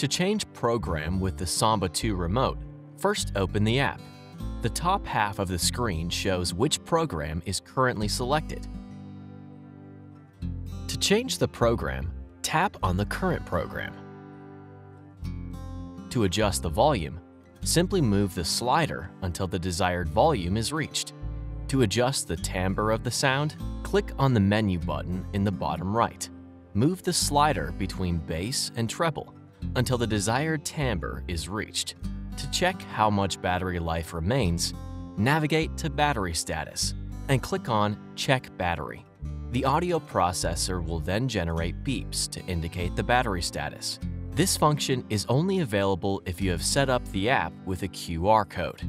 To change program with the Samba 2 remote, first open the app. The top half of the screen shows which program is currently selected. To change the program, tap on the current program. To adjust the volume, simply move the slider until the desired volume is reached. To adjust the timbre of the sound, click on the menu button in the bottom right. Move the slider between bass and treble until the desired timbre is reached. To check how much battery life remains, navigate to battery status and click on Check Battery. The audio processor will then generate beeps to indicate the battery status. This function is only available if you have set up the app with a QR code.